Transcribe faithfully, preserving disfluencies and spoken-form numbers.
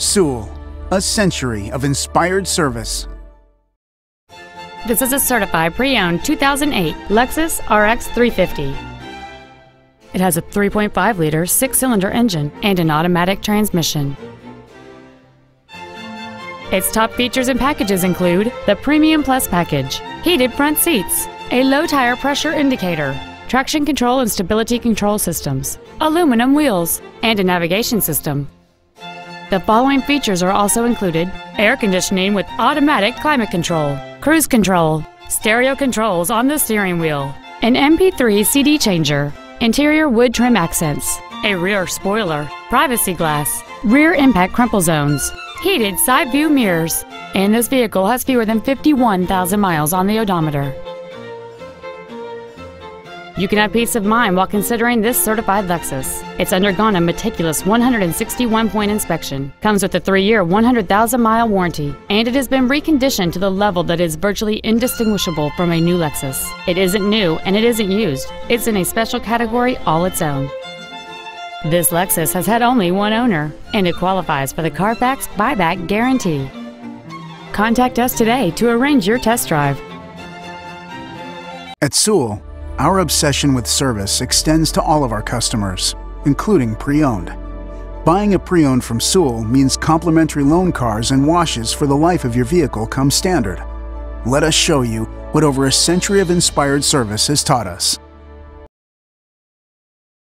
Sewell, a century of inspired service. This is a certified pre-owned two thousand eight Lexus R X three fifty. It has a three point five liter six-cylinder engine and an automatic transmission. Its top features and packages include the Premium Plus package, heated front seats, a low tire pressure indicator, traction control and stability control systems, aluminum wheels, and a navigation system. The following features are also included: air conditioning with automatic climate control, cruise control, stereo controls on the steering wheel, an M P three C D changer, interior wood trim accents, a rear spoiler, privacy glass, rear impact crumple zones, heated side view mirrors, and this vehicle has fewer than fifty-one thousand miles on the odometer. You can have peace of mind while considering this certified Lexus. It's undergone a meticulous one hundred sixty-one point inspection, comes with a three-year, one hundred thousand mile warranty, and it has been reconditioned to the level that is virtually indistinguishable from a new Lexus. It isn't new and it isn't used. It's in a special category all its own. This Lexus has had only one owner, and it qualifies for the Carfax buyback guarantee. Contact us today to arrange your test drive. At Sewell, our obsession with service extends to all of our customers, including pre-owned. Buying a pre-owned from Sewell means complimentary loan cars and washes for the life of your vehicle come standard. Let us show you what over a century of inspired service has taught us.